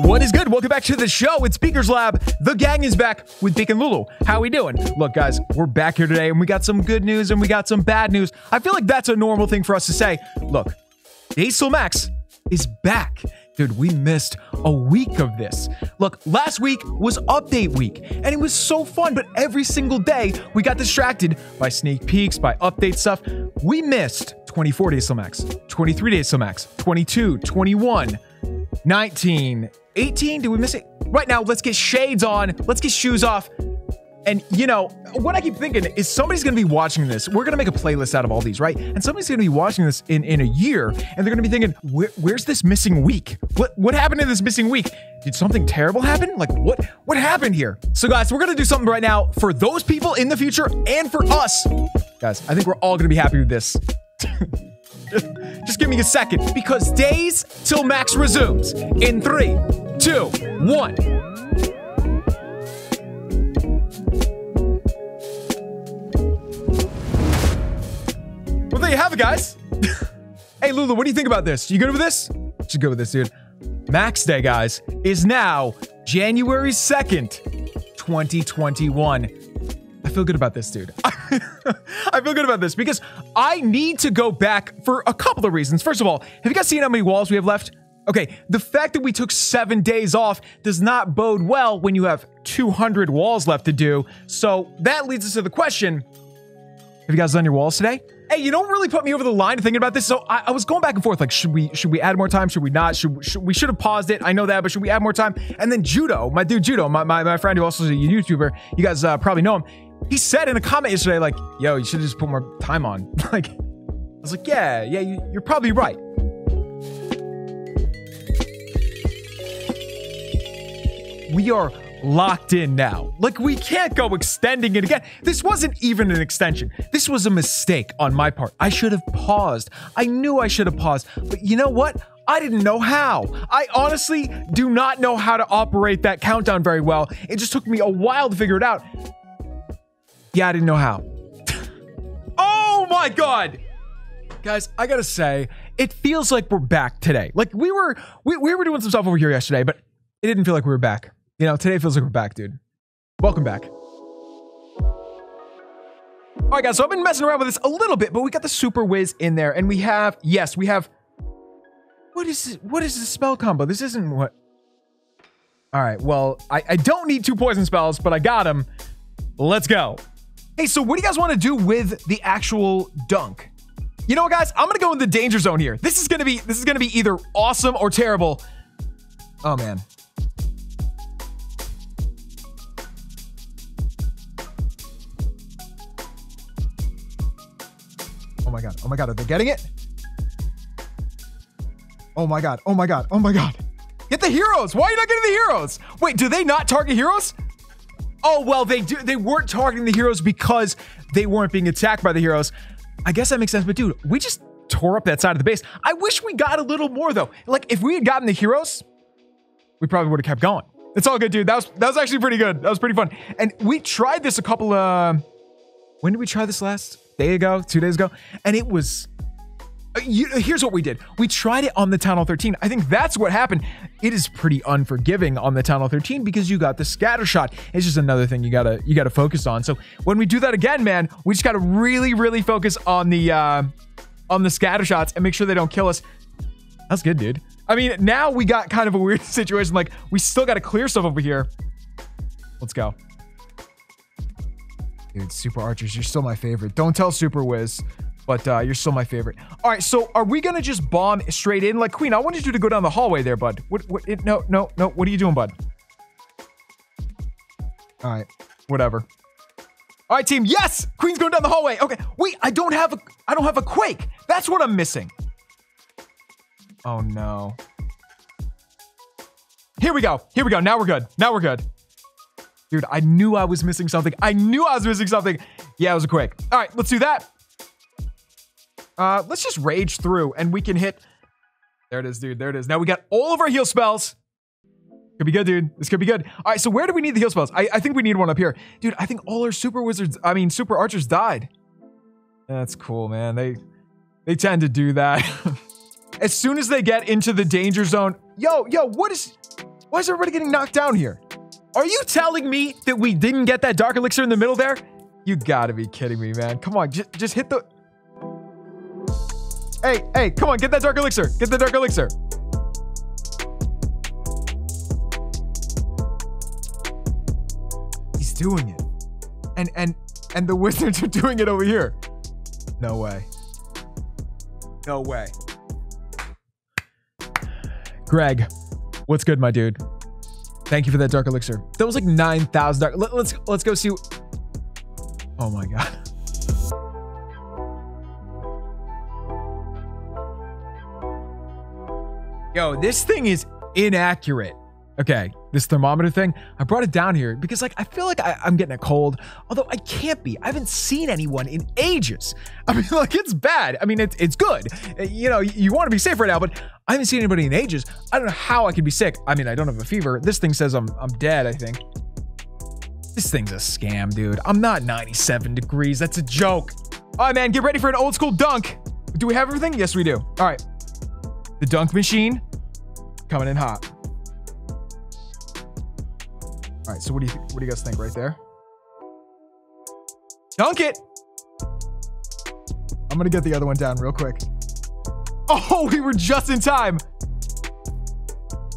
What is good? Welcome back to the show. It's Beaker's Lab. The gang is back with Beak and Lulu. How we doing? Look, guys, we're back here today, and we got some good news, and we got some bad news. I feel like that's a normal thing for us to say. Look, Diesel Max is back. Dude, we missed a week of this. Look, last week was update week, and it was so fun, but every single day, we got distracted by sneak peeks, by update stuff. We missed 24 Diesel Max, 23 Diesel Max, 22, 21, 19, 18, did we miss it? Right now, let's get shades on, let's get shoes off. And you know, what I keep thinking is somebody's gonna be watching this. We're gonna make a playlist out of all these, right? And somebody's gonna be watching this in a year, and they're gonna be thinking, where's this missing week? What happened to this missing week? Did something terrible happen? Like, what happened here? So guys, we're gonna do something right now for those people in the future and for us. Guys, I think we're all gonna be happy with this. Just give me a second, because days till Max resumes in 3, 2, 1. Well, there you have it, guys. Hey, Lulu, what do you think about this? You good with this? Should go with this, dude. Max Day, guys, is now January 2nd, 2021. I feel good about this, dude. I feel good about this because I need to go back for a couple of reasons. First of all, have you guys seen how many walls we have left? Okay, the fact that we took 7 days off does not bode well when you have 200 walls left to do. So that leads us to the question, have you guys done your walls today? Hey, you don't really put me over the line thinking about this, so I was going back and forth, like, should we add more time? Should we not? We should have paused it. I know that, but should we add more time? And then Judo, my dude Judo, my friend who also is a YouTuber, you guys probably know him, he said in a comment yesterday, like, yo, you should have just put more time on. Like, I was like, yeah, you're probably right. We are locked in now. Like, we can't go extending it again. This wasn't even an extension. This was a mistake on my part. I should have paused. I knew I should have paused, but you know what? I didn't know how. I honestly do not know how to operate that countdown very well. It just took me a while to figure it out. Yeah, I didn't know how. Oh my God. Guys, I gotta say, it feels like we're back today. Like, we were doing some stuff over here yesterday, but it didn't feel like we were back. You know, today feels like we're back, dude. Welcome back. All right, guys, so I've been messing around with this a little bit, but we got the Super Whiz in there, and we have, yes, we have, what is this? What is the spell combo? This isn't what, all right, well, I don't need two poison spells, but I got them. Let's go. Hey, so what do you guys want to do with the actual dunk? You know what, guys? I'm going to go in the danger zone here. This is going to be either awesome or terrible. Oh, man. Oh my God. Oh my God. Are they getting it? Oh my God. Oh my God. Oh my God. Get the heroes. Why are you not getting the heroes? Wait, do they not target heroes? Oh, well, they do. They weren't targeting the heroes because they weren't being attacked by the heroes. I guess that makes sense. But dude, we just tore up that side of the base. I wish we got a little more though. Like, if we had gotten the heroes, we probably would have kept going. It's all good, dude. That was actually pretty good. That was pretty fun. And we tried this a couple, when did we try this last? Day ago, 2 days ago, and it was, here's what we did. We tried it on the Town Hall 13. I think that's what happened. It is pretty unforgiving on the Town Hall 13 because you got the scatter shot. It's just another thing you gotta focus on. So when we do that again, man, we just gotta really, really focus on the scatter shots and make sure they don't kill us. That's good, dude. I mean, now we got kind of a weird situation. Like, we still gotta clear stuff over here. Let's go. Dude, Super Archers, you're still my favorite. Don't tell Super Wiz, but you're still my favorite. All right, so are we gonna just bomb straight in? Like, Queen, I wanted you to go down the hallway there, bud. No, what are you doing, bud? All right, whatever. All right, team, yes! Queen's going down the hallway. Okay, wait, I don't have a Quake. That's what I'm missing. Oh no. Here we go, now we're good. Dude, I knew I was missing something. Yeah, it was a Quake. All right, let's do that. Let's just rage through and we can hit. There it is, dude. There it is. Now we got all of our heal spells. Could be good, dude. This could be good. All right, so where do we need the heal spells? I think we need one up here. Dude, I think all our Super Archers died. That's cool, man. They tend to do that. As soon as they get into the danger zone. Yo, what is... Why is everybody getting knocked down here? Are you telling me that we didn't get that dark elixir in the middle there? You gotta be kidding me, man. Come on, just hit the... Hey, hey, come on, get that dark elixir. Get the dark elixir. He's doing it. And the wizards are doing it over here. No way. No way. Greg, what's good, my dude? Thank you for that dark elixir. That was like 9,000 dark. Let's go see. Oh my God. Yo, this thing is inaccurate. Okay, this thermometer thing, I brought it down here because like, I feel like I'm getting a cold, although I can't be. I haven't seen anyone in ages. I mean, like, it's bad. I mean, it's good. You know, you want to be safe right now, but I haven't seen anybody in ages. I don't know how I could be sick. I mean, I don't have a fever. This thing says I'm dead, I think. This thing's a scam, dude. I'm not 97 degrees. That's a joke. All right, man, get ready for an old school dunk. Do we have everything? Yes, we do. All right. The dunk machine coming in hot. All right, so what do you guys think right there? Dunk it. I'm gonna get the other one down real quick. Oh, we were just in time.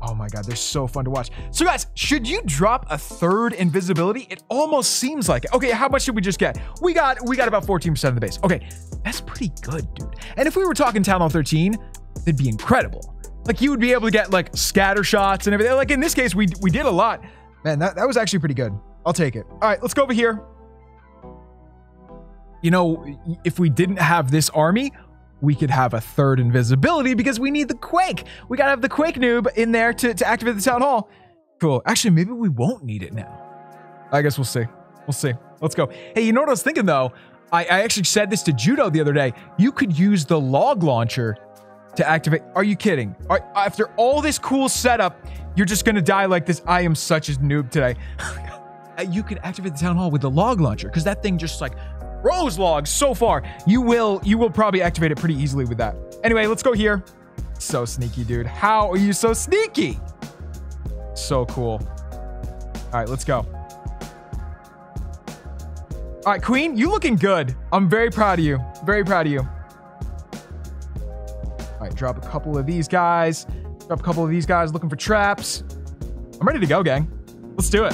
Oh my God, they're so fun to watch. So guys, should you drop a third invisibility? It almost seems like it. Okay, how much did we just get? We got about 14% of the base. Okay, that's pretty good, dude. And if we were talking Town Hall 13, that'd be incredible. Like you would be able to get like scatter shots and everything. Like in this case, we did a lot. Man, that was actually pretty good. I'll take it. All right, let's go over here. You know, if we didn't have this army, we could have a third invisibility because we need the Quake. We got to have the Quake noob in there to activate the Town Hall. Cool. Actually, maybe we won't need it now. I guess we'll see. We'll see. Let's go. Hey, you know what I was thinking, though? I actually said this to Judo the other day. You could use the log launcher to activate. Are you kidding? Right, after all this cool setup, you're just gonna die like this. I am such a noob today. You can activate the Town Hall with the log launcher because that thing just like throws logs so far. You will probably activate it pretty easily with that. Anyway, let's go here. So sneaky, dude. How are you so sneaky? So cool. All right, let's go. All right, Queen, you looking good. I'm very proud of you. Very proud of you. All right, drop a couple of these guys. Drop a couple of these guys looking for traps. I'm ready to go, gang. Let's do it.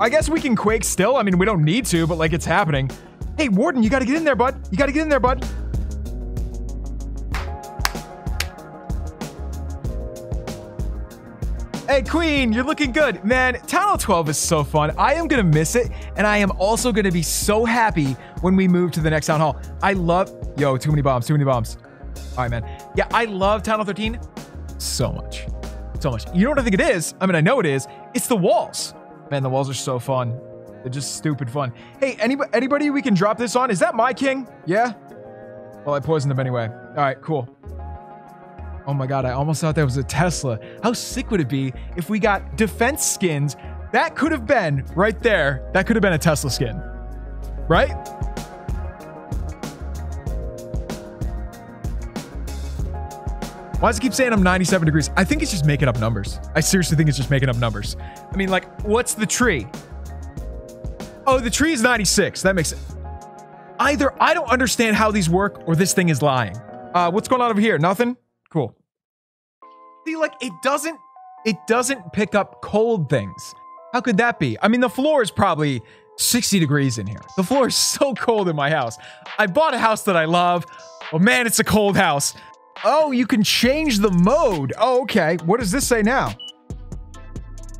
I guess we can quake still. I mean, we don't need to, but like it's happening. Hey, Warden, you gotta get in there, bud. You gotta get in there, bud. Hey, Queen, you're looking good. Man, Town Hall 12 is so fun. I am going to miss it, and I am also going to be so happy when we move to the next Town Hall. I love... Yo, too many bombs, too many bombs. All right, man. Yeah, I love Town Hall 13 so much. So much. You know what I think it is? I mean, I know it is. It's the walls. Man, the walls are so fun. They're just stupid fun. Hey, anybody we can drop this on? Is that my king? Yeah? Well, I poisoned them anyway. All right, cool. Oh my God, I almost thought that was a Tesla. How sick would it be if we got defense skins? That could have been right there. That could have been a Tesla skin, right? Why does it keep saying I'm 97 degrees? I think it's just making up numbers. I seriously think it's just making up numbers. I mean, like, what's the tree? Oh, the tree is 96. That makes it. Either I don't understand how these work or this thing is lying. What's going on over here? Nothing? Cool. See, like, it doesn't pick up cold things. How could that be? I mean, the floor is probably 60 degrees in here. The floor is so cold in my house. I bought a house that I love. Oh, man, it's a cold house. Oh, you can change the mode. Oh, okay. What does this say now?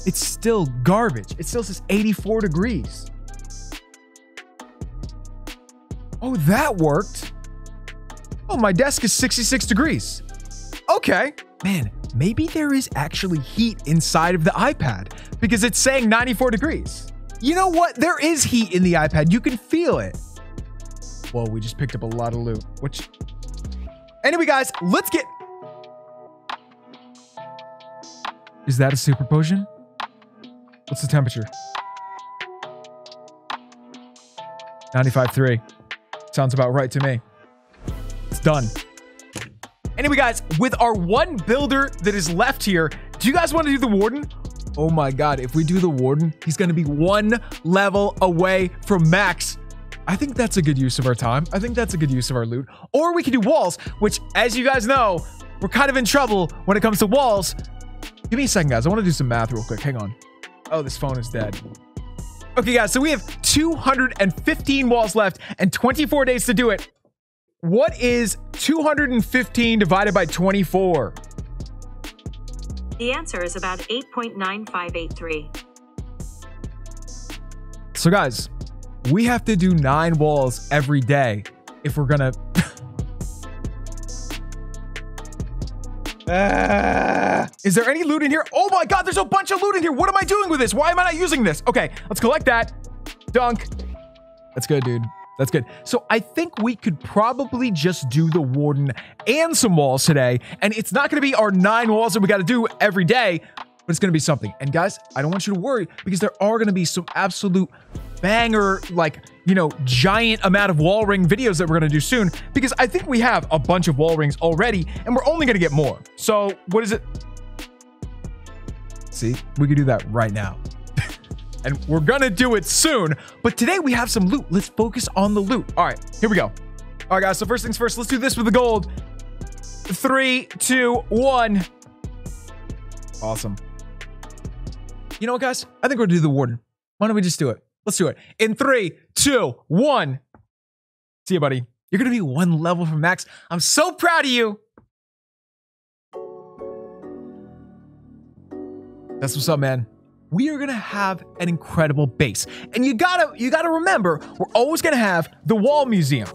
It's still garbage. It still says 84 degrees. Oh, that worked. Oh, my desk is 66 degrees. Okay, man, maybe there is actually heat inside of the iPad because it's saying 94 degrees. You know what? There is heat in the iPad. You can feel it. Whoa, we just picked up a lot of loot. Which... Anyway, guys, let's get... Is that a super potion? What's the temperature? 95.3. Sounds about right to me. It's done. Anyway, guys, with our one builder that is left here, do you guys want to do the warden? Oh my God, if we do the warden, he's going to be one level away from max. I think that's a good use of our time. I think that's a good use of our loot. Or we can do walls, which, as you guys know, we're kind of in trouble when it comes to walls. Give me a second, guys. I want to do some math real quick. Hang on. Oh, this phone is dead. Okay, guys, so we have 215 walls left and 24 days to do it. What is 215 divided by 24? The answer is about 8.9583. So, guys, we have to do 9 walls every day if we're gonna... Is there any loot in here? Oh my God, there's a bunch of loot in here. What am I doing with this? Why am I not using this? Okay, let's collect that. Dunk. That's good, dude. That's good. So I think we could probably just do the warden and some walls today. And it's not going to be our 9 walls that we got to do every day, but it's going to be something. And guys, I don't want you to worry because there are going to be some absolute banger, like, you know, giant amount of wall ring videos that we're going to do soon, because I think we have a bunch of wall rings already and we're only going to get more. So what is it? See, we could do that right now. And we're going to do it soon. But today we have some loot. Let's focus on the loot. All right, here we go. All right, guys. So first things first, let's do this with the gold. 3, 2, 1. Awesome. You know what, guys? I think we're going to do the warden. Why don't we just do it? Let's do it. In 3, 2, 1. See you, buddy. You're going to be one level from max. I'm so proud of you. That's what's up, man. We are gonna have an incredible base. And you gotta remember, we're always gonna have the wall museum,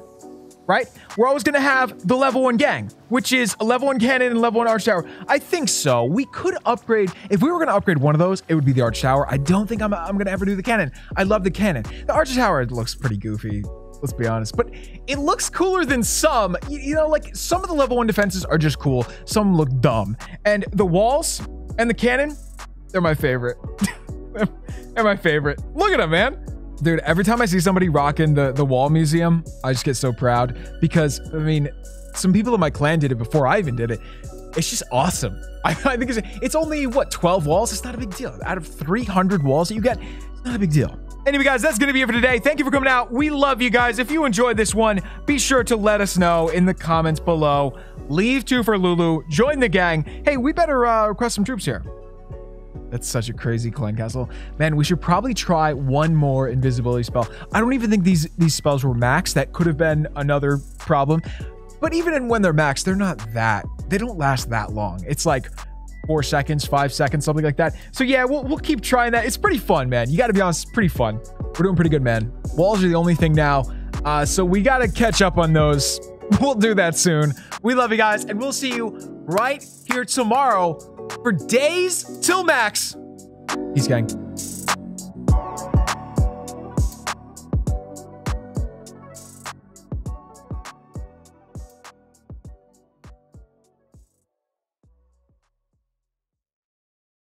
right? We're always gonna have the level 1 gang, which is a level 1 cannon and level 1 arch tower. I think so. We could upgrade, if we were gonna upgrade one of those, it would be the arch tower. I don't think I'm gonna ever do the cannon. I love the cannon. The arch tower looks pretty goofy, let's be honest, but it looks cooler than some. You know, like some of the level 1 defenses are just cool. Some look dumb. And the walls and the cannon, they're my favorite. They're my favorite. Look at them, man. Dude, every time I see somebody rocking the wall museum, I just get so proud because, I mean, some people in my clan did it before I even did it. It's just awesome. I think it's only, what, 12 walls? It's not a big deal. Out of 300 walls that you get, it's not a big deal. Anyway, guys, that's going to be it for today. Thank you for coming out. We love you guys. If you enjoyed this one, be sure to let us know in the comments below. Leave 2 for Lulu. Join the gang. Hey, we better request some troops here. That's such a crazy clan castle. Man, we should probably try one more invisibility spell. I don't even think these spells were maxed. That could have been another problem. But even when they're maxed, they're not that. They don't last that long. It's like 4 seconds, 5 seconds, something like that. So yeah, we'll keep trying that. It's pretty fun, man. You got to be honest, it's pretty fun. We're doing pretty good, man. Walls are the only thing now. So we got to catch up on those. We'll do that soon. We love you guys, and we'll see you right here tomorrow. For days till max. Peace, gang.